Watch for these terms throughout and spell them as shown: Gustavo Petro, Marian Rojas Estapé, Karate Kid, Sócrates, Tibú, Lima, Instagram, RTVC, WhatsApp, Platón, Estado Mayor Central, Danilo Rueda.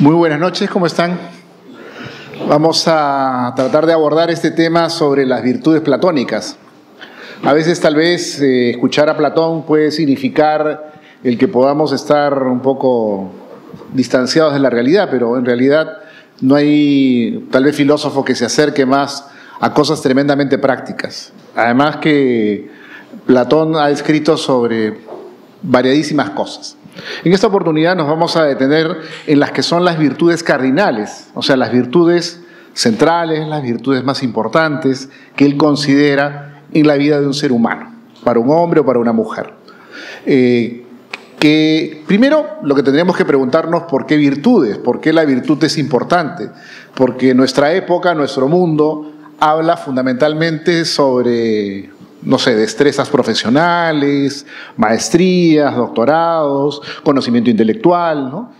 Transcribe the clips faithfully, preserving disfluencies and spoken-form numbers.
Muy buenas noches, ¿cómo están? Vamos a tratar de abordar este tema sobre las virtudes platónicas. A veces tal vez eh, escuchar a Platón puede significar el que podamos estar un poco distanciados de la realidad, pero en realidad no hay tal vez filósofo que se acerque más a cosas tremendamente prácticas. Además que Platón ha escrito sobre variadísimas cosas. En esta oportunidad nos vamos a detener en las que son las virtudes cardinales, o sea, las virtudes centrales, las virtudes más importantes que él considera en la vida de un ser humano, para un hombre o para una mujer. Eh, que primero, lo que tendríamos que preguntarnos, ¿por qué virtudes? ¿Por qué la virtud es importante? Porque nuestra época, nuestro mundo, habla fundamentalmente sobre, no sé, destrezas profesionales, maestrías, doctorados, conocimiento intelectual, ¿no?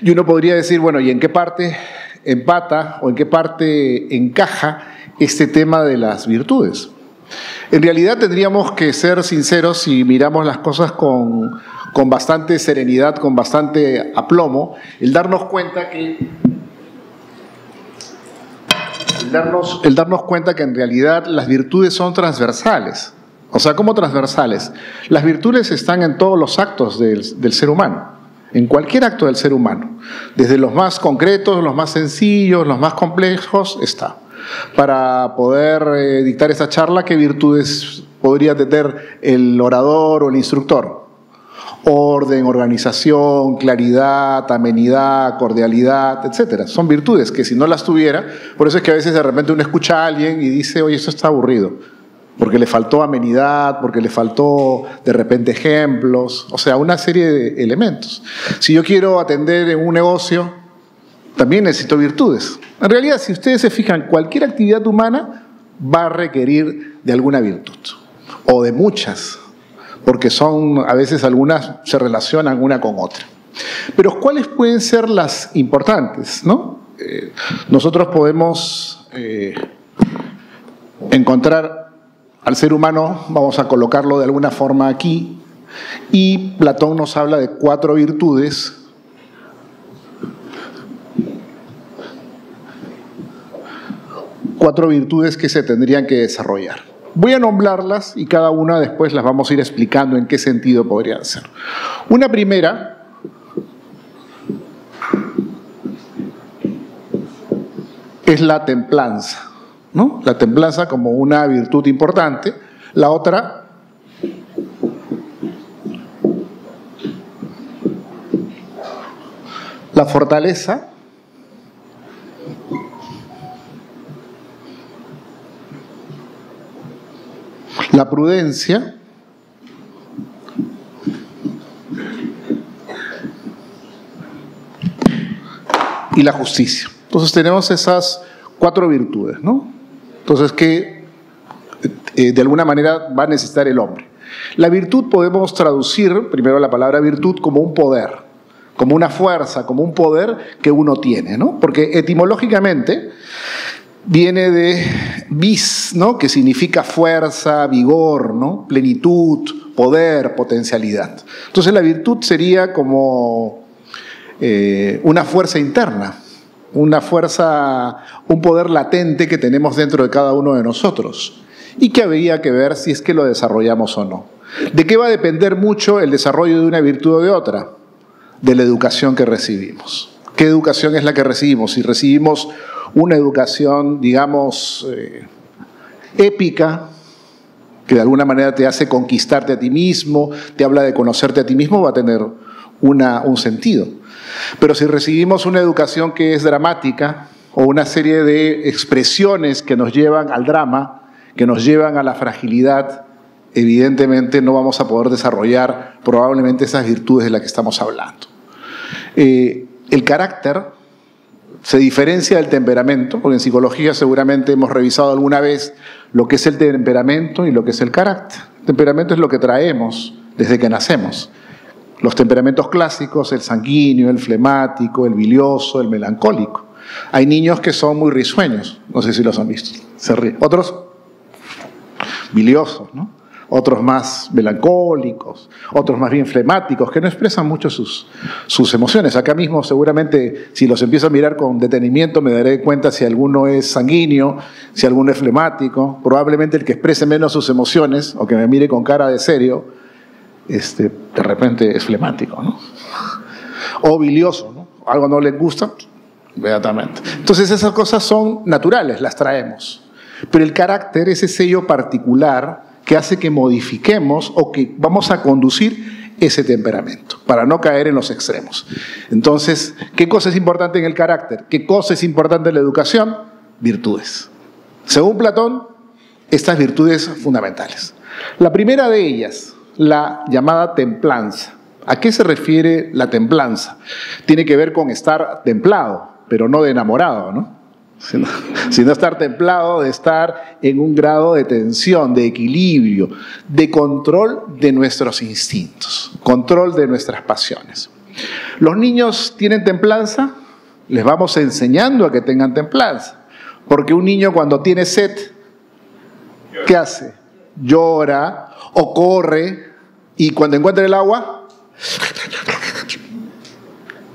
Y uno podría decir, bueno, ¿y en qué parte empata o en qué parte encaja este tema de las virtudes? En realidad tendríamos que ser sinceros y miramos las cosas con, con bastante serenidad, con bastante aplomo, el darnos cuenta que... El darnos, el darnos cuenta que en realidad las virtudes son transversales. O sea, ¿cómo transversales? Las virtudes están en todos los actos del, del ser humano, en cualquier acto del ser humano. Desde los más concretos, los más sencillos, los más complejos, está. Para poder eh, dictar esta charla, ¿qué virtudes podría tener el orador o el instructor? Orden, organización, claridad, amenidad, cordialidad, etcétera. Son virtudes que si no las tuviera, por eso es que a veces de repente uno escucha a alguien y dice, oye, esto está aburrido, porque le faltó amenidad, porque le faltó de repente ejemplos, o sea, una serie de elementos. Si yo quiero atender en un negocio, también necesito virtudes. En realidad, si ustedes se fijan, cualquier actividad humana va a requerir de alguna virtud, o de muchas, porque son, a veces algunas se relacionan una con otra. Pero ¿cuáles pueden ser las importantes, no? Eh, nosotros podemos eh, encontrar al ser humano, vamos a colocarlo de alguna forma aquí, y Platón nos habla de cuatro virtudes cuatro virtudes que se tendrían que desarrollar. Voy a nombrarlas y cada una después las vamos a ir explicando en qué sentido podrían ser. Una primera es la templanza, ¿no? La templanza como una virtud importante. La otra la fortaleza. La prudencia, y la justicia. Entonces tenemos esas cuatro virtudes, ¿no? Entonces que eh, de alguna manera va a necesitar el hombre. La virtud podemos traducir, primero la palabra virtud, como un poder, como una fuerza, como un poder que uno tiene, ¿no? Porque etimológicamente viene de vis, ¿no? Que significa fuerza, vigor, ¿no? Plenitud, poder, potencialidad. Entonces la virtud sería como eh, una fuerza interna, una fuerza, un poder latente que tenemos dentro de cada uno de nosotros y que habría que ver si es que lo desarrollamos o no. ¿De qué va a depender mucho el desarrollo de una virtud o de otra? De la educación que recibimos. ¿Qué educación es la que recibimos? Si recibimos una educación, digamos, eh, épica, que de alguna manera te hace conquistarte a ti mismo, te habla de conocerte a ti mismo, va a tener una, un sentido. Pero si recibimos una educación que es dramática, o una serie de expresiones que nos llevan al drama, que nos llevan a la fragilidad, evidentemente no vamos a poder desarrollar probablemente esas virtudes de las que estamos hablando. Eh, el carácter se diferencia del temperamento, porque en psicología seguramente hemos revisado alguna vez lo que es el temperamento y lo que es el carácter. El temperamento es lo que traemos desde que nacemos. Los temperamentos clásicos, el sanguíneo, el flemático, el bilioso, el melancólico. Hay niños que son muy risueños, no sé si los han visto, se ríen. Otros, biliosos, ¿no? otros más melancólicos, otros más bien flemáticos, que no expresan mucho sus, sus emociones. Acá mismo seguramente, si los empiezo a mirar con detenimiento, me daré cuenta si alguno es sanguíneo, si alguno es flemático. Probablemente el que exprese menos sus emociones, o que me mire con cara de serio, este, de repente es flemático, ¿no? O bilioso, ¿no? Algo no les gusta, inmediatamente. Entonces esas cosas son naturales, las traemos. Pero el carácter, ese sello particular que hace que modifiquemos o que vamos a conducir ese temperamento, para no caer en los extremos. Entonces, ¿qué cosa es importante en el carácter? ¿Qué cosa es importante en la educación? Virtudes. Según Platón, estas virtudes fundamentales. La primera de ellas, la llamada templanza. ¿A qué se refiere la templanza? Tiene que ver con estar templado, pero no de enamorado, ¿no? Sino, sino estar templado, de estar en un grado de tensión, de equilibrio, de control de nuestros instintos, control de nuestras pasiones. Los niños tienen templanza, les vamos enseñando a que tengan templanza, porque un niño cuando tiene sed, ¿qué hace? Llora o corre, y cuando encuentra el agua,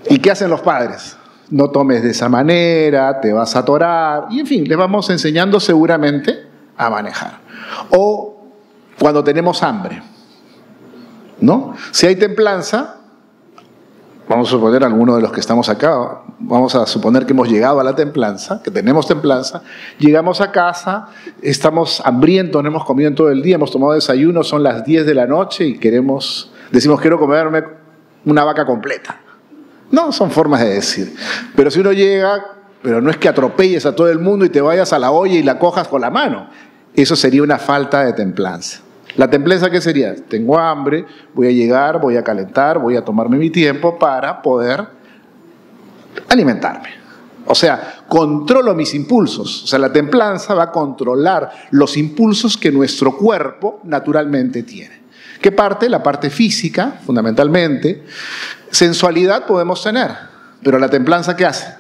¿y qué hacen los padres? No tomes de esa manera, te vas a atorar, y en fin, les vamos enseñando seguramente a manejar. O cuando tenemos hambre, ¿no? Si hay templanza, vamos a suponer algunos de los que estamos acá, vamos a suponer que hemos llegado a la templanza, que tenemos templanza, llegamos a casa, estamos hambrientos, no hemos comido en todo el día, hemos tomado desayuno, son las diez de la noche y queremos, decimos quiero comerme una vaca completa. No, son formas de decir. Pero si uno llega, pero no es que atropelles a todo el mundo y te vayas a la olla y la cojas con la mano. Eso sería una falta de templanza. ¿La templanza qué sería? Tengo hambre, voy a llegar, voy a calentar, voy a tomarme mi tiempo para poder alimentarme. O sea, controlo mis impulsos. O sea, la templanza va a controlar los impulsos que nuestro cuerpo naturalmente tiene. ¿Qué parte? La parte física, fundamentalmente. Sensualidad podemos tener, pero la templanza, ¿qué hace?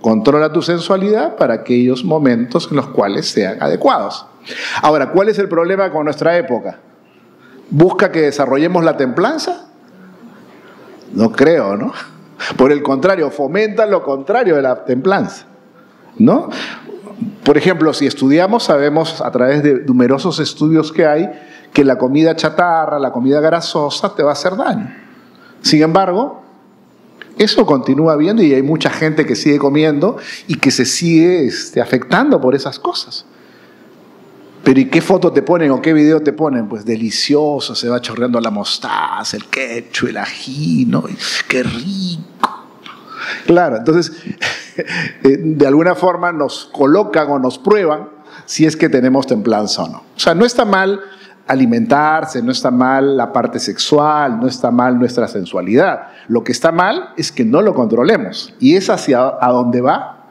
Controla tu sensualidad para aquellos momentos en los cuales sean adecuados. Ahora, ¿cuál es el problema con nuestra época? ¿Busca que desarrollemos la templanza? No creo, ¿no? Por el contrario, fomenta lo contrario de la templanza, ¿no? Por ejemplo, si estudiamos, sabemos a través de numerosos estudios que hay que la comida chatarra, la comida grasosa te va a hacer daño. Sin embargo, eso continúa habiendo y hay mucha gente que sigue comiendo y que se sigue este, afectando por esas cosas. Pero ¿y qué foto te ponen o qué video te ponen? Pues delicioso, se va chorreando la mostaza, el ketchup, el ají, ¿no? ¡Qué rico! Claro, entonces, de alguna forma nos colocan o nos prueban si es que tenemos templanza o no. O sea, no está mal alimentarse, no está mal la parte sexual, no está mal nuestra sensualidad. Lo que está mal es que no lo controlemos. Y es hacia a dónde va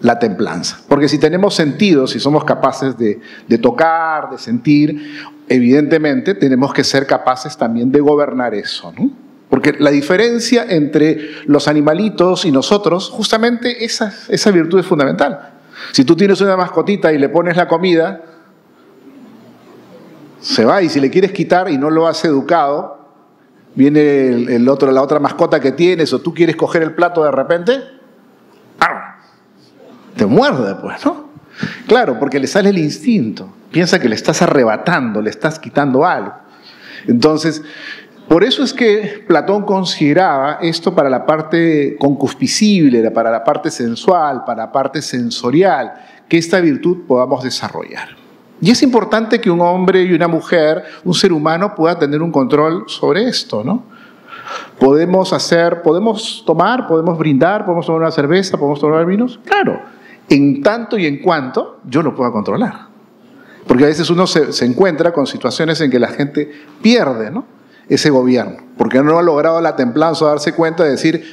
la templanza. Porque si tenemos sentidos, si somos capaces de, de tocar, de sentir, evidentemente tenemos que ser capaces también de gobernar eso, ¿no? Porque la diferencia entre los animalitos y nosotros, justamente esa, esa virtud es fundamental. Si tú tienes una mascotita y le pones la comida, se va, y si le quieres quitar y no lo has educado, viene el, el otro, la otra mascota que tienes, o tú quieres coger el plato de repente, ¡ah! Te muerde, pues, ¿no? Claro, porque le sale el instinto. Piensa que le estás arrebatando, le estás quitando algo. Entonces, por eso es que Platón consideraba esto para la parte concupiscible, para la parte sensual, para la parte sensorial, que esta virtud podamos desarrollar. Y es importante que un hombre y una mujer, un ser humano, pueda tener un control sobre esto, ¿no? Podemos hacer, podemos tomar, podemos brindar, podemos tomar una cerveza, podemos tomar vinos, claro, en tanto y en cuanto yo lo pueda controlar. Porque a veces uno se, se encuentra con situaciones en que la gente pierde, ¿no?, ese gobierno, porque no ha logrado la templanza, darse cuenta de decir,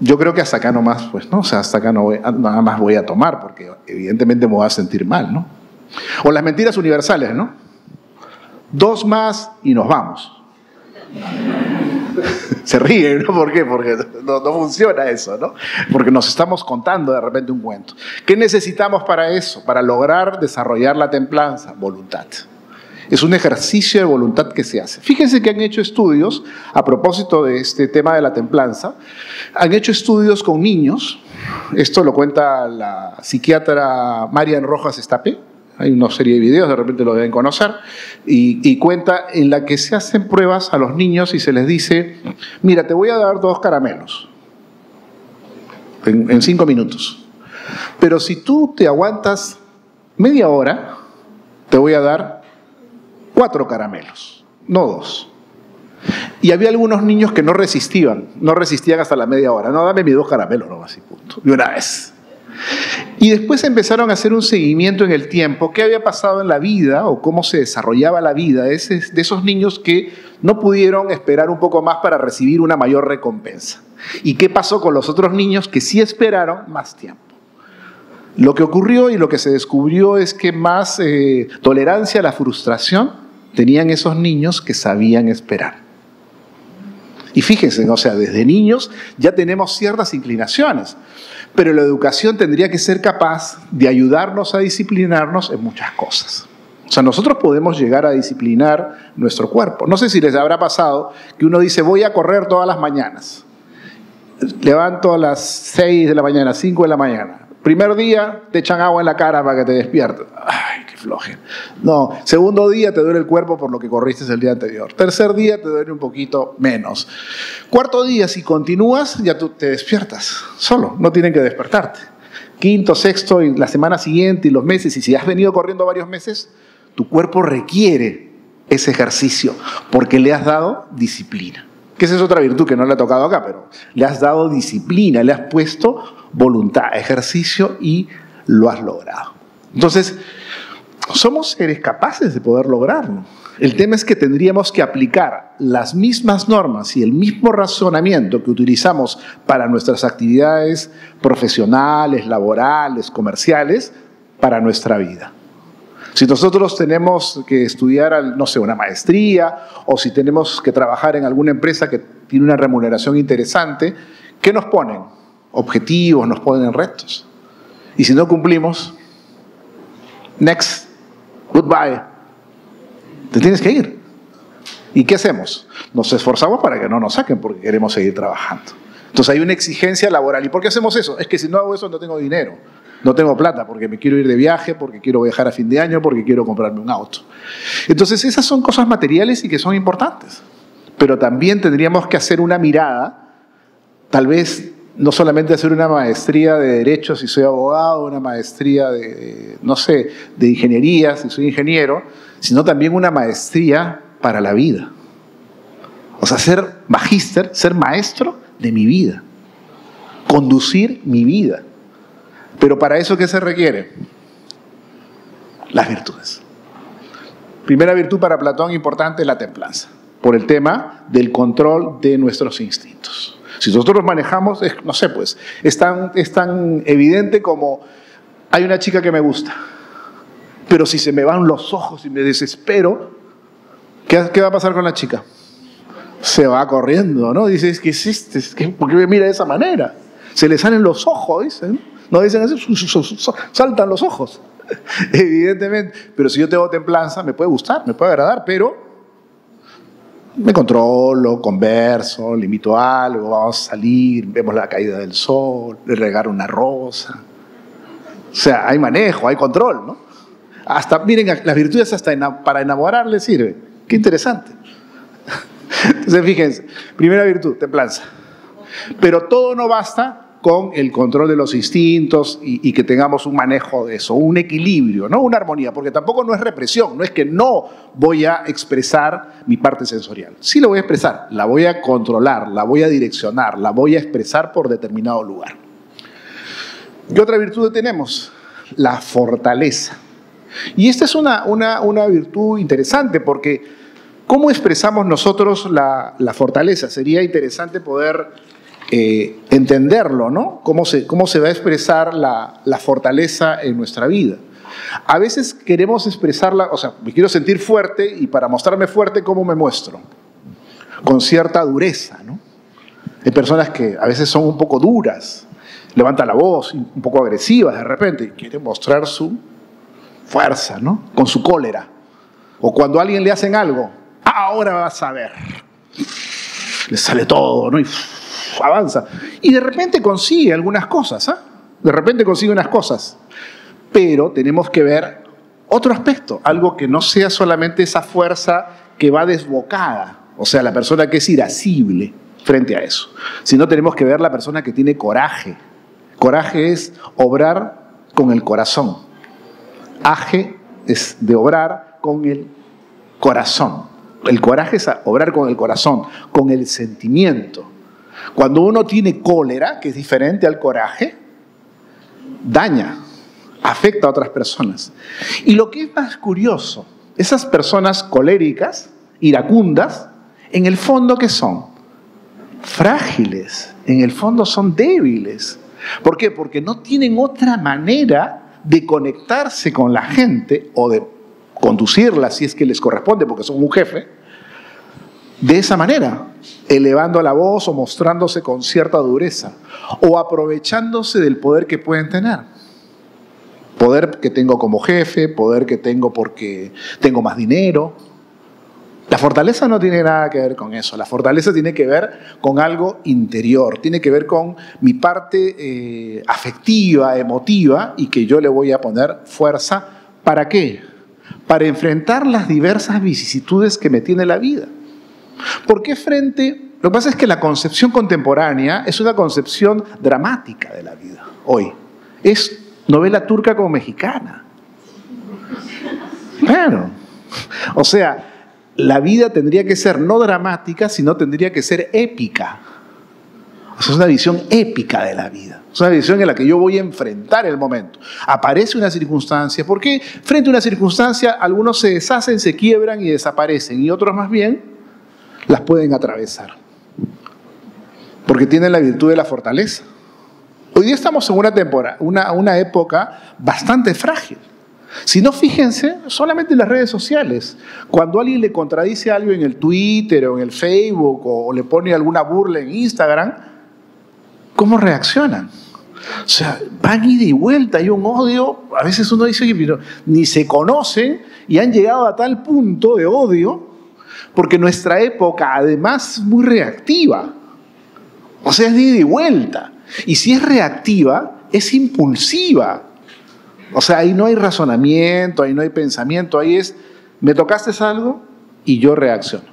yo creo que hasta acá nomás, pues, ¿no? O sea, hasta acá no voy, nada más voy a tomar, porque evidentemente me voy a sentir mal, ¿no? O las mentiras universales, ¿no? Dos más y nos vamos. Se ríen, ¿no? ¿Por qué? Porque no, no funciona eso, ¿no? Porque nos estamos contando de repente un cuento. ¿Qué necesitamos para eso? Para lograr desarrollar la templanza, voluntad. Es un ejercicio de voluntad que se hace. Fíjense que han hecho estudios, a propósito de este tema de la templanza, han hecho estudios con niños, esto lo cuenta la psiquiatra Marian Rojas Estapé, hay una serie de videos, de repente lo deben conocer, y, y cuenta en la que se hacen pruebas a los niños y se les dice, mira, te voy a dar dos caramelos en, en cinco minutos, pero si tú te aguantas media hora, te voy a dar cuatro caramelos, no dos. Y había algunos niños que no resistían, no resistían hasta la media hora, no, dame mis dos caramelos, no, así, punto, de una vez. Y después empezaron a hacer un seguimiento en el tiempo, qué había pasado en la vida o cómo se desarrollaba la vida de esos niños que no pudieron esperar un poco más para recibir una mayor recompensa. Y qué pasó con los otros niños que sí esperaron más tiempo. Lo que ocurrió y lo que se descubrió es que más eh, tolerancia a la frustración tenían esos niños que sabían esperar. Y fíjense, o sea, desde niños ya tenemos ciertas inclinaciones, pero la educación tendría que ser capaz de ayudarnos a disciplinarnos en muchas cosas. O sea, nosotros podemos llegar a disciplinar nuestro cuerpo. No sé si les habrá pasado que uno dice, voy a correr todas las mañanas. Levanto a las seis de la mañana, cinco de la mañana. Primer día te echan agua en la cara para que te despiertes. Ay, qué floje. No, segundo día te duele el cuerpo por lo que corriste el día anterior. Tercer día te duele un poquito menos. Cuarto día, si continúas, ya tú te despiertas solo, no tienen que despertarte. Quinto, sexto, y la semana siguiente y los meses, y si has venido corriendo varios meses, tu cuerpo requiere ese ejercicio porque le has dado disciplina. Que esa es otra virtud que no le ha tocado acá, pero le has dado disciplina, le has puesto voluntad, ejercicio y lo has logrado. Entonces, somos seres capaces de poder lograrlo. El tema es que tendríamos que aplicar las mismas normas y el mismo razonamiento que utilizamos para nuestras actividades profesionales, laborales, comerciales, para nuestra vida. Si nosotros tenemos que estudiar, no sé, una maestría, o si tenemos que trabajar en alguna empresa que tiene una remuneración interesante, ¿qué nos ponen? Objetivos, nos ponen retos. Y si no cumplimos, next, goodbye. Te tienes que ir. ¿Y qué hacemos? Nos esforzamos para que no nos saquen porque queremos seguir trabajando. Entonces hay una exigencia laboral. ¿Y por qué hacemos eso? Es que si no hago eso no tengo dinero. No tengo plata porque me quiero ir de viaje, porque quiero viajar a fin de año, porque quiero comprarme un auto. Entonces esas son cosas materiales y que son importantes. Pero también tendríamos que hacer una mirada, tal vez no solamente hacer una maestría de Derecho si soy abogado, una maestría de, no sé, de Ingeniería si soy ingeniero, sino también una maestría para la vida. O sea, ser magíster, ser maestro de mi vida. Conducir mi vida. Pero para eso, ¿qué se requiere? Las virtudes. Primera virtud para Platón importante es la templanza, por el tema del control de nuestros instintos. Si nosotros los manejamos, no sé, pues, es tan, es tan evidente como hay una chica que me gusta, pero si se me van los ojos y me desespero, ¿qué, qué va a pasar con la chica? Se va corriendo, ¿no? Dices, ¿qué hiciste? ¿Por qué me mira de esa manera? Se le salen los ojos, dicen, no dicen eso, saltan los ojos, evidentemente. Pero si yo tengo templanza, me puede gustar, me puede agradar, pero me controlo, converso, le invito a algo, vamos a salir, vemos la caída del sol, le regar una rosa. O sea, hay manejo, hay control, ¿no? Hasta, miren, las virtudes hasta para enamorar le sirven. Qué interesante. Entonces, fíjense, primera virtud, templanza. Pero todo no basta con el control de los instintos y, y que tengamos un manejo de eso, un equilibrio, ¿no? Una armonía, porque tampoco no es represión, no es que no voy a expresar mi parte sensorial. Sí la voy a expresar, la voy a controlar, la voy a direccionar, la voy a expresar por determinado lugar. ¿Qué otra virtud tenemos? La fortaleza. Y esta es una, una, una virtud interesante porque ¿cómo expresamos nosotros la, la fortaleza? Sería interesante poder Eh, entenderlo, ¿no? Cómo se, cómo se va a expresar la, la fortaleza en nuestra vida. A veces queremos expresarla, o sea, me quiero sentir fuerte y para mostrarme fuerte, ¿cómo me muestro? Con cierta dureza, ¿no? Hay personas que a veces son un poco duras, levantan la voz, un poco agresivas de repente, y quieren mostrar su fuerza, ¿no? Con su cólera. O cuando a alguien le hacen algo, ahora vas a ver. Le sale todo, ¿no? Y avanza. Y de repente consigue algunas cosas, ¿ah? ¿eh? De repente consigue unas cosas. Pero tenemos que ver otro aspecto, algo que no sea solamente esa fuerza que va desbocada. O sea, la persona que es irascible frente a eso. Sino tenemos que ver la persona que tiene coraje. Coraje es obrar con el corazón. Aje es de obrar con el corazón. El coraje es obrar con el corazón, con el sentimiento. Cuando uno tiene cólera, que es diferente al coraje, daña, afecta a otras personas. Y lo que es más curioso, esas personas coléricas, iracundas, en el fondo, ¿qué son? Frágiles, en el fondo son débiles. ¿Por qué? Porque no tienen otra manera de conectarse con la gente o de conducirla, si es que les corresponde, porque son un jefe, de esa manera, elevando la voz o mostrándose con cierta dureza o aprovechándose del poder que pueden tener. Poder que tengo como jefe, poder que tengo porque tengo más dinero. La fortaleza no tiene nada que ver con eso. La fortaleza tiene que ver con algo interior, tiene que ver con mi parte eh, afectiva, emotiva, y que yo le voy a poner fuerza. ¿Para qué? Para enfrentar las diversas vicisitudes que me tiene la vida. ¿Por qué frente? Lo que pasa es que la concepción contemporánea es una concepción dramática de la vida hoy. Es novela turca como mexicana. Claro. O sea, la vida tendría que ser no dramática, sino tendría que ser épica. O sea, es una visión épica de la vida. Es una visión en la que yo voy a enfrentar el momento. Aparece una circunstancia. ¿Por qué? Frente a una circunstancia, algunos se deshacen, se quiebran y desaparecen. Y otros más bien las pueden atravesar. Porque tienen la virtud de la fortaleza. Hoy día estamos en una temporada, una, una época bastante frágil. Si no, fíjense, solamente en las redes sociales. Cuando alguien le contradice algo en el Twitter o en el Facebook o le pone alguna burla en Instagram, ¿cómo reaccionan? O sea, van ida y vuelta, hay un odio. A veces uno dice, oye, pero ni se conocen y han llegado a tal punto de odio, porque nuestra época, además, es muy reactiva. O sea, es de ida y vuelta. Y si es reactiva, es impulsiva. O sea, ahí no hay razonamiento, ahí no hay pensamiento, ahí es, me tocaste algo y yo reacciono.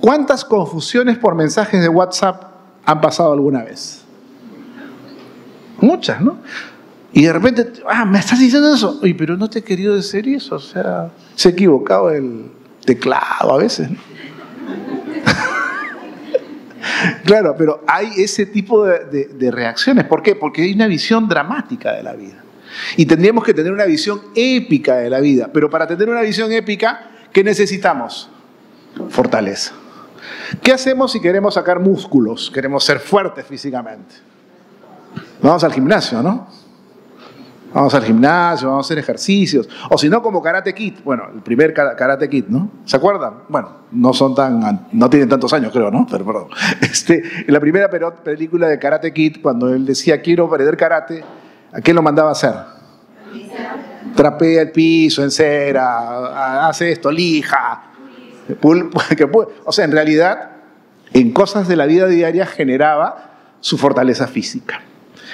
¿Cuántas confusiones por mensajes de WhatsApp han pasado alguna vez? Muchas, ¿no? Y de repente, ah, me estás diciendo eso. Oye, pero no te he querido decir eso, o sea, se ha equivocado el teclado a veces, ¿no? Claro, pero hay ese tipo de, de, de reacciones. ¿Por qué? Porque hay una visión dramática de la vida. Y tendríamos que tener una visión épica de la vida. Pero para tener una visión épica, ¿qué necesitamos? Fortaleza. ¿Qué hacemos si queremos sacar músculos? Queremos ser fuertes físicamente. Vamos al gimnasio, ¿no? Vamos al gimnasio, vamos a hacer ejercicios. O si no, como Karate Kid. Bueno, el primer Karate Kid, ¿no? ¿Se acuerdan? Bueno, no son tan... No tienen tantos años, creo, ¿no? Pero perdón. Este, en la primera película de Karate Kid, cuando él decía, quiero aprender karate... ¿A qué lo mandaba a hacer? Trapea el piso, encera, hace esto, lija. O sea, en realidad, en cosas de la vida diaria generaba su fortaleza física.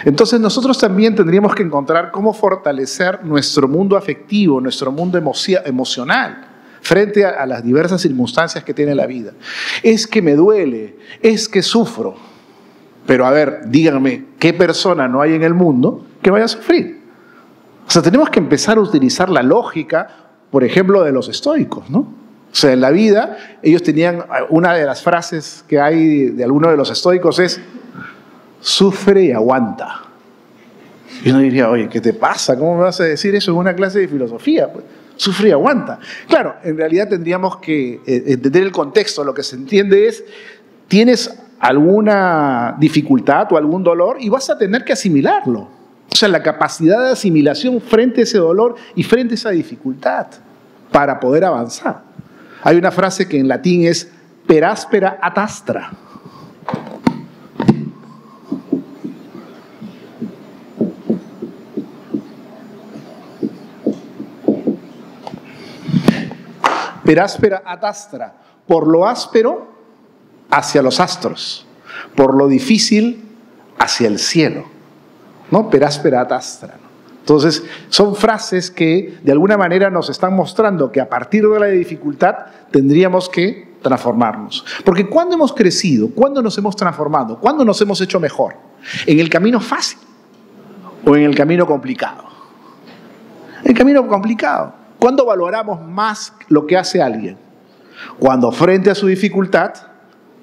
Entonces nosotros también tendríamos que encontrar cómo fortalecer nuestro mundo afectivo, nuestro mundo emocio- emocional, frente a, a las diversas circunstancias que tiene la vida. Es que me duele, es que sufro. Pero a ver, díganme, ¿qué persona no hay en el mundo que vaya a sufrir? O sea, tenemos que empezar a utilizar la lógica, por ejemplo, de los estoicos, ¿no? O sea, en la vida, ellos tenían, una de las frases que hay de alguno de los estoicos es, sufre y aguanta. Y uno diría, oye, ¿qué te pasa? ¿Cómo me vas a decir eso en una clase de filosofía? Pues, sufre y aguanta. Claro, en realidad tendríamos que entender el contexto. Lo que se entiende es, tienes alguna dificultad o algún dolor y vas a tener que asimilarlo. O sea, la capacidad de asimilación frente a ese dolor y frente a esa dificultad para poder avanzar. Hay una frase que en latín es per aspera ad astra. peráspera ad astra, por lo áspero hacia los astros, por lo difícil hacia el cielo, ¿no? Peráspera ad astra, ¿no? Entonces, son frases que de alguna manera nos están mostrando que a partir de la dificultad tendríamos que transformarnos. Porque ¿cuándo hemos crecido? ¿Cuándo nos hemos transformado? ¿Cuándo nos hemos hecho mejor? ¿En el camino fácil o en el camino complicado? El camino complicado. ¿Cuándo valoramos más lo que hace alguien? Cuando frente a su dificultad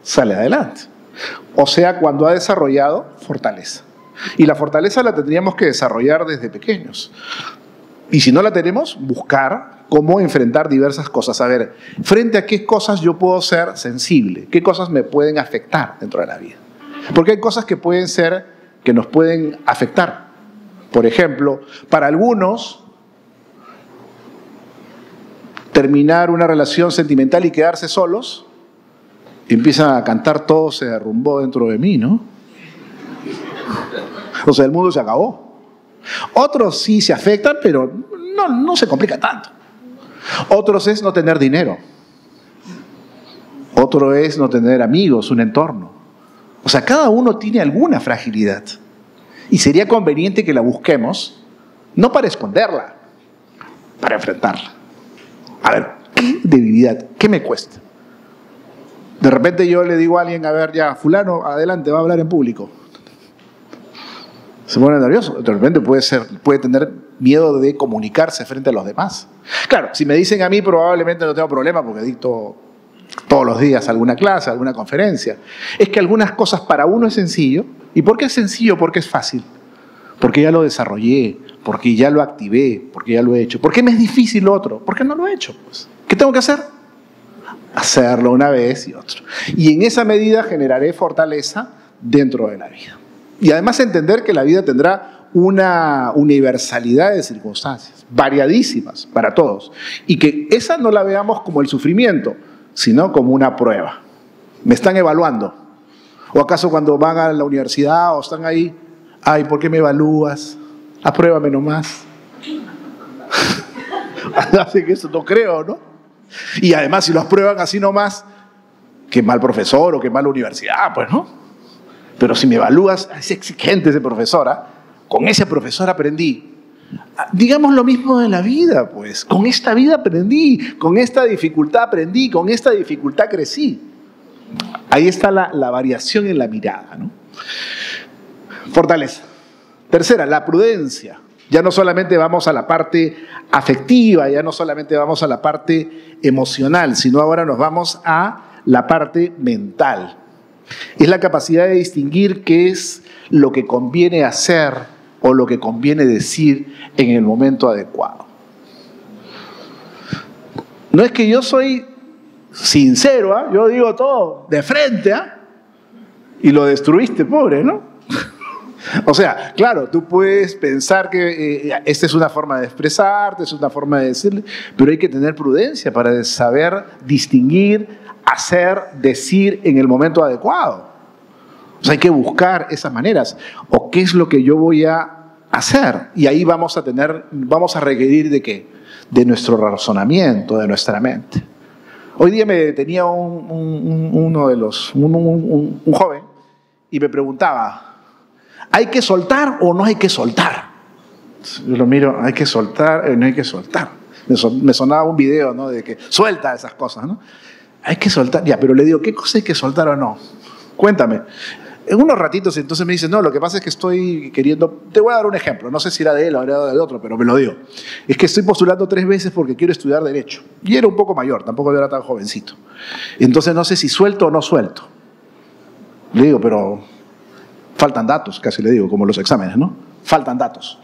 sale adelante. O sea, cuando ha desarrollado fortaleza. Y la fortaleza la tendríamos que desarrollar desde pequeños. Y si no la tenemos, buscar cómo enfrentar diversas cosas. A ver, frente a qué cosas yo puedo ser sensible, qué cosas me pueden afectar dentro de la vida. Porque hay cosas que pueden ser, que nos pueden afectar. Por ejemplo, para algunos, terminar una relación sentimental y quedarse solos, empiezan a cantar "Todo se derrumbó dentro de mí", ¿no? O sea, el mundo se acabó. Otros sí se afectan, pero no, no se complica tanto. Otros es no tener dinero. Otro es no tener amigos, un entorno. O sea, cada uno tiene alguna fragilidad. Y sería conveniente que la busquemos, no para esconderla, para enfrentarla. A ver, ¿qué debilidad? ¿Qué me cuesta? De repente yo le digo a alguien, a ver, ya, fulano, adelante, va a hablar en público. Se pone nervioso. De repente puede ser, puede tener miedo de comunicarse frente a los demás. Claro, si me dicen a mí, probablemente no tengo problema porque dicto todos los días alguna clase, alguna conferencia. Es que algunas cosas para uno es sencillo. ¿Y por qué es sencillo? Porque es fácil. Porque ya lo desarrollé, porque ya lo activé, porque ya lo he hecho. ¿Por qué me es difícil lo otro? Porque no lo he hecho, pues. ¿Qué tengo que hacer? Hacerlo una vez y otro. Y en esa medida generaré fortaleza dentro de la vida. Y además entender que la vida tendrá una universalidad de circunstancias, variadísimas para todos. Y que esa no la veamos como el sufrimiento, sino como una prueba. Me están evaluando. ¿O acaso cuando van a la universidad o están ahí, ay, ¿por qué me evalúas? Apruébame nomás. Así que eso no creo, ¿no? Y además si lo aprueban así nomás, qué mal profesor o qué mala universidad, pues, ¿no? Pero si me evalúas, es exigente ese profesor, ¿ah? Con ese profesor aprendí. Digamos lo mismo de la vida, pues. Con esta vida aprendí, con esta dificultad aprendí, con esta dificultad crecí. Ahí está la, la variación en la mirada, ¿no? Fortaleza. Tercera, la prudencia. Ya no solamente vamos a la parte afectiva, ya no solamente vamos a la parte emocional, sino ahora nos vamos a la parte mental. Es la capacidad de distinguir qué es lo que conviene hacer o lo que conviene decir en el momento adecuado. No es que yo soy sincero, ¿eh? Yo digo todo de frente, ¿eh? Y lo destruiste, pobre, ¿no? O sea, claro, tú puedes pensar que eh, esta es una forma de expresarte, es una forma de decirle, pero hay que tener prudencia para saber distinguir, hacer, decir en el momento adecuado. O sea, hay que buscar esas maneras. O qué es lo que yo voy a hacer. Y ahí vamos a tener, vamos a requerir de qué, de nuestro razonamiento, de nuestra mente. Hoy día me detenía un, un, uno de los, un, un, un, un joven y me preguntaba. ¿Hay que soltar o no hay que soltar? Yo lo miro, ¿hay que soltar o no hay que soltar? Me, so, me sonaba un video, ¿no? De que suelta esas cosas, ¿no? Hay que soltar, ya, pero le digo, ¿qué cosa hay que soltar o no? Cuéntame. En unos ratitos entonces me dice, no, lo que pasa es que estoy queriendo, te voy a dar un ejemplo, no sé si era de él o era del otro, pero me lo digo. Es que estoy postulando tres veces porque quiero estudiar Derecho. Y era un poco mayor, tampoco era tan jovencito. Entonces no sé si suelto o no suelto. Le digo, pero... faltan datos, casi le digo, como los exámenes, ¿no? Faltan datos.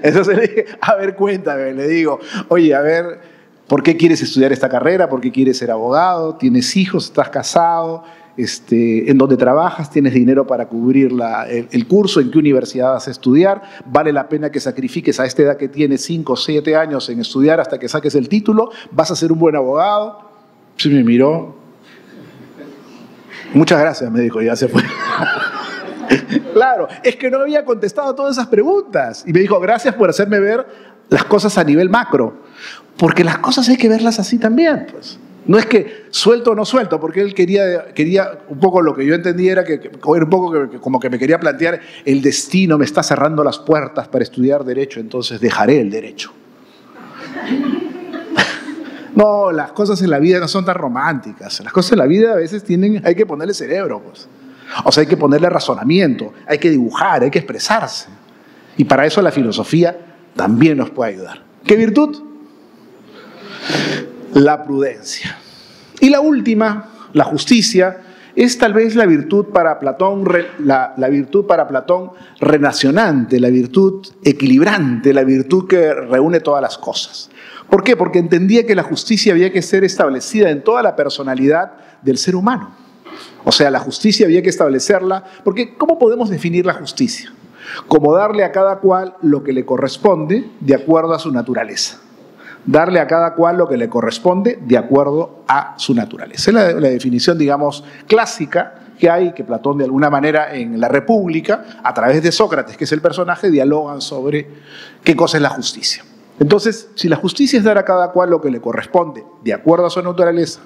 Entonces le dije, a ver, cuéntame, le digo, oye, a ver, ¿por qué quieres estudiar esta carrera? ¿Por qué quieres ser abogado? ¿Tienes hijos? ¿Estás casado? Este, ¿En dónde trabajas? ¿Tienes dinero para cubrir la, el, el curso? ¿En qué universidad vas a estudiar? ¿Vale la pena que sacrifiques a esta edad que tienes cinco o siete años en estudiar hasta que saques el título? ¿Vas a ser un buen abogado? Sí, me miró. Muchas gracias, me dijo, ya se fue. Claro, es que no había contestado todas esas preguntas. Y me dijo, gracias por hacerme ver las cosas a nivel macro. Porque las cosas hay que verlas así también, pues. No es que suelto o no suelto, porque él quería, quería un poco lo que yo entendía era que, que era un poco que, que, como que me quería plantear el destino me está cerrando las puertas para estudiar derecho, entonces dejaré el derecho. No, las cosas en la vida no son tan románticas. Las cosas en la vida a veces tienen, hay que ponerle cerebro, pues. O sea, hay que ponerle razonamiento, hay que dibujar, hay que expresarse. Y para eso la filosofía también nos puede ayudar. ¿Qué virtud? La prudencia. Y la última, la justicia, es tal vez la virtud para Platón, la, la virtud para Platón renacionante, la virtud equilibrante, la virtud que reúne todas las cosas. ¿Por qué? Porque entendía que la justicia había que ser establecida en toda la personalidad del ser humano. O sea, la justicia había que establecerla, porque ¿cómo podemos definir la justicia? Como darle a cada cual lo que le corresponde de acuerdo a su naturaleza. Darle a cada cual lo que le corresponde de acuerdo a su naturaleza. Es la, la definición, digamos, clásica que hay, que Platón de alguna manera en la República, a través de Sócrates, que es el personaje, dialogan sobre qué cosa es la justicia. Entonces, si la justicia es dar a cada cual lo que le corresponde de acuerdo a su naturaleza,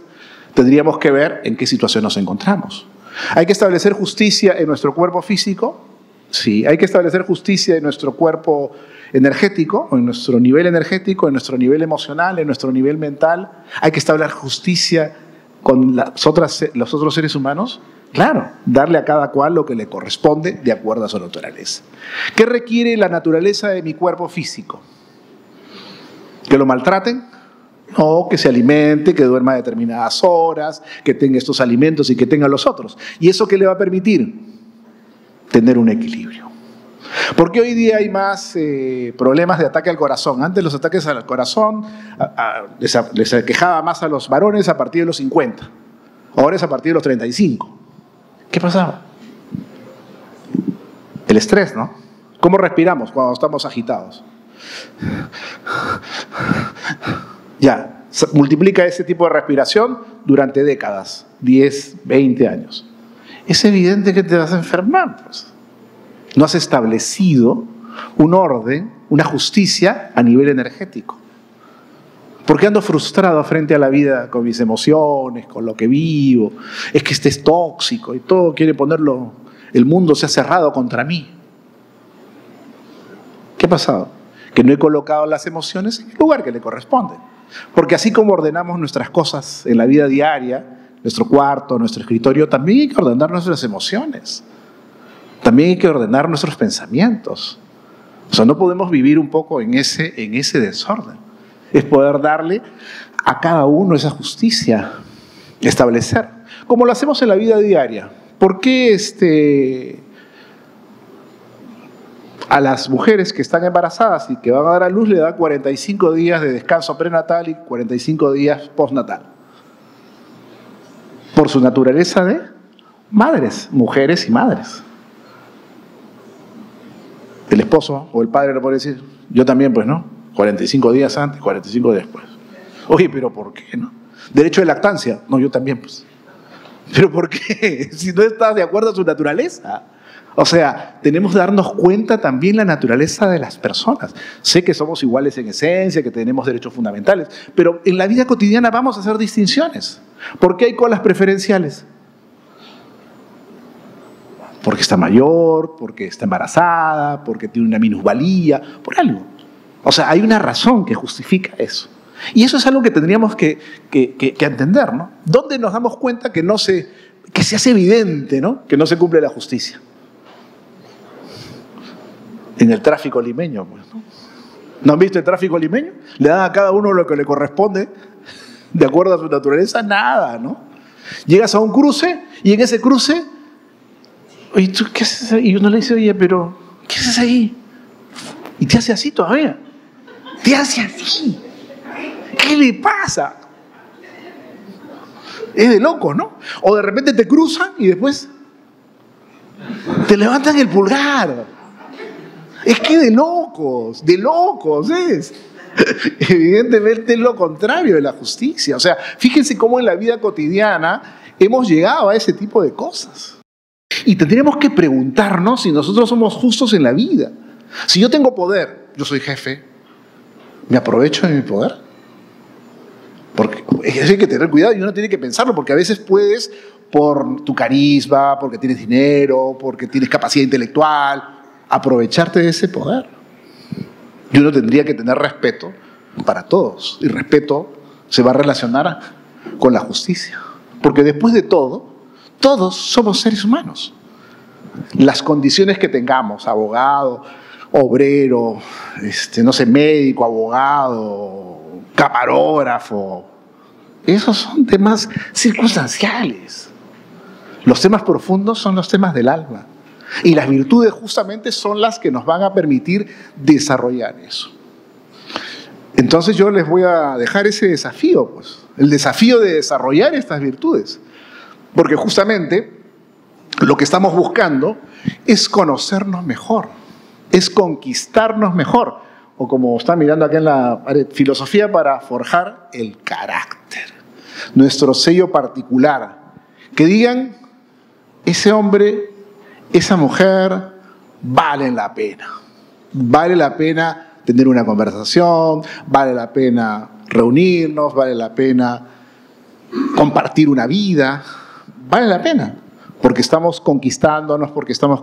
tendríamos que ver en qué situación nos encontramos. ¿Hay que establecer justicia en nuestro cuerpo físico? Sí. ¿Hay que establecer justicia en nuestro cuerpo energético, o en nuestro nivel energético, en nuestro nivel emocional, en nuestro nivel mental? ¿Hay que establecer justicia con las otras, los otros seres humanos? Claro, darle a cada cual lo que le corresponde de acuerdo a su naturaleza. ¿Qué requiere la naturaleza de mi cuerpo físico? ¿Que lo maltraten? No, que se alimente, que duerma determinadas horas, que tenga estos alimentos y que tenga los otros. ¿Y eso qué le va a permitir? Tener un equilibrio. Porque hoy día hay más eh, problemas de ataque al corazón. Antes los ataques al corazón a, a, les, a, les aquejaba más a los varones a partir de los cincuenta. Ahora es a partir de los treinta y cinco. ¿Qué pasaba? El estrés, ¿no? ¿Cómo respiramos cuando estamos agitados? Ya, multiplica ese tipo de respiración durante décadas, diez, veinte años. Es evidente que te vas a enfermar, pues. No has establecido un orden, una justicia a nivel energético. ¿Por qué ando frustrado frente a la vida con mis emociones, con lo que vivo? Es que este es tóxico y todo quiere ponerlo, el mundo se ha cerrado contra mí. ¿Qué ha pasado? Que no he colocado las emociones en el lugar que le corresponde. Porque así como ordenamos nuestras cosas en la vida diaria, nuestro cuarto, nuestro escritorio, también hay que ordenar nuestras emociones. También hay que ordenar nuestros pensamientos. O sea, no podemos vivir un poco en ese, en ese desorden. Es poder darle a cada uno esa justicia, establecer. Como lo hacemos en la vida diaria. ¿Por qué este, a las mujeres que están embarazadas y que van a dar a luz le da cuarenta y cinco días de descanso prenatal y cuarenta y cinco días postnatal? Por su naturaleza de madres, mujeres y madres. El esposo o el padre le puede decir, yo también, pues, ¿no? cuarenta y cinco días antes, cuarenta y cinco después. Oye, pero ¿por qué, no? Derecho de lactancia. No, yo también, pues. ¿Pero por qué? Si no estás de acuerdo a su naturaleza. O sea, tenemos que darnos cuenta también la naturaleza de las personas. Sé que somos iguales en esencia, que tenemos derechos fundamentales, pero en la vida cotidiana vamos a hacer distinciones. ¿Por qué hay colas preferenciales? Porque está mayor, porque está embarazada, porque tiene una minusvalía, por algo. O sea, hay una razón que justifica eso. Y eso es algo que tendríamos que, que, que, que entender, ¿no? ¿Dónde nos damos cuenta que, no se, que se hace evidente, ¿no?, que no se cumple la justicia? En el tráfico limeño, pues, ¿no? ¿No han visto el tráfico limeño? Le dan a cada uno lo que le corresponde de acuerdo a su naturaleza, nada, ¿no? Llegas a un cruce y en ese cruce, oye, ¿tú qué haces ahí? Y uno le dice, oye, pero ¿qué haces ahí? Y te hace así todavía. Te hace así. ¿Qué le pasa? Es de loco, ¿no? O de repente te cruzan y después te levantan el pulgar. Es que de locos, de locos es. Evidentemente es lo contrario de la justicia. O sea, fíjense cómo en la vida cotidiana hemos llegado a ese tipo de cosas. Y tendríamos que preguntarnos si nosotros somos justos en la vida. Si yo tengo poder, yo soy jefe, ¿me aprovecho de mi poder? Porque hay que tener cuidado y uno tiene que pensarlo, porque a veces puedes, por tu carisma, porque tienes dinero, porque tienes capacidad intelectual, aprovecharte de ese poder. Y uno tendría que tener respeto para todos. Y respeto se va a relacionar con la justicia. Porque después de todo, todos somos seres humanos. Las condiciones que tengamos, abogado, obrero, este, no sé, médico, abogado, camarógrafo, esos son temas circunstanciales. Los temas profundos son los temas del alma. Y las virtudes justamente son las que nos van a permitir desarrollar eso. Entonces yo les voy a dejar ese desafío, pues, el desafío de desarrollar estas virtudes. Porque justamente lo que estamos buscando es conocernos mejor, es conquistarnos mejor. O como está mirando acá en la pared, filosofía para forjar el carácter. Nuestro sello particular. Que digan, ese hombre, esa mujer, valen la pena. Vale la pena tener una conversación, vale la pena reunirnos, vale la pena compartir una vida. Vale la pena, porque estamos conquistándonos, porque estamos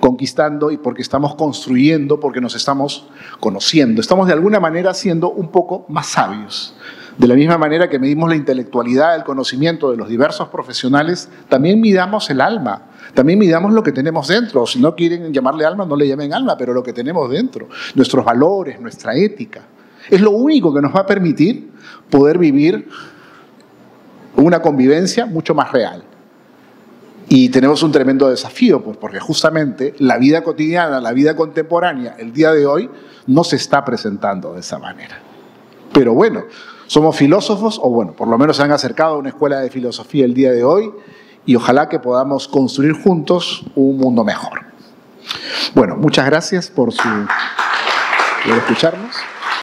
conquistando y porque estamos construyendo, porque nos estamos conociendo. Estamos de alguna manera siendo un poco más sabios. De la misma manera que medimos la intelectualidad, el conocimiento de los diversos profesionales, también midamos el alma, también midamos lo que tenemos dentro. Si no quieren llamarle alma, no le llamen alma, pero lo que tenemos dentro, nuestros valores, nuestra ética. Es lo único que nos va a permitir poder vivir una convivencia mucho más real. Y tenemos un tremendo desafío, pues, porque justamente la vida cotidiana, la vida contemporánea, el día de hoy, no se está presentando de esa manera. Pero bueno, somos filósofos, o bueno, por lo menos se han acercado a una escuela de filosofía el día de hoy, y ojalá que podamos construir juntos un mundo mejor. Bueno, muchas gracias por, su, por escucharnos.